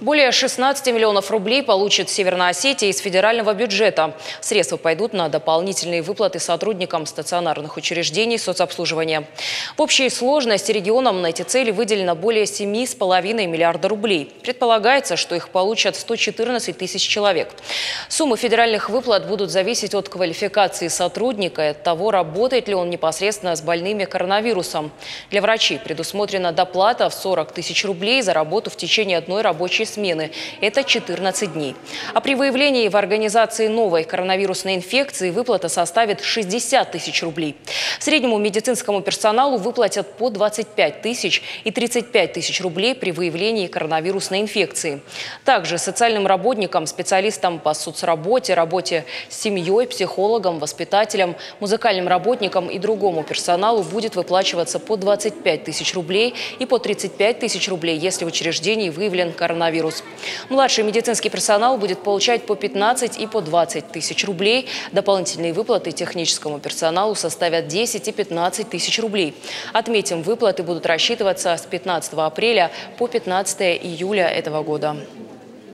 Более 16 миллионов рублей получит Северная Осетия из федерального бюджета. Средства пойдут на дополнительные выплаты сотрудникам стационарных учреждений соцобслуживания. В общей сложности регионам на эти цели выделено более 7,5 миллиарда рублей. Предполагается, что их получат 114 тысяч человек. Суммы федеральных выплат будут зависеть от квалификации сотрудника и от того, работает ли он непосредственно с больными коронавирусом. Для врачей предусмотрена доплата в 40 тысяч рублей за работу в течение одной рабочей смены. Это 14 дней. А при выявлении в организации новой коронавирусной инфекции выплата составит 60 тысяч рублей. Среднему медицинскому персоналу выплатят по 25 тысяч и 35 тысяч рублей при выявлении коронавирусной инфекции. Также социальным работникам, специалистам по соцработе, работе с семьей, психологам, воспитателям, музыкальным работникам и другому персоналу будет выплачиваться по 25 тысяч рублей и по 35 тысяч рублей, если в учреждении выявлен коронавирус. Младший медицинский персонал будет получать по 15 и по 20 тысяч рублей. Дополнительные выплаты техническому персоналу составят 10 и 15 тысяч рублей. Отметим, выплаты будут рассчитываться с 15 апреля по 15 июля этого года.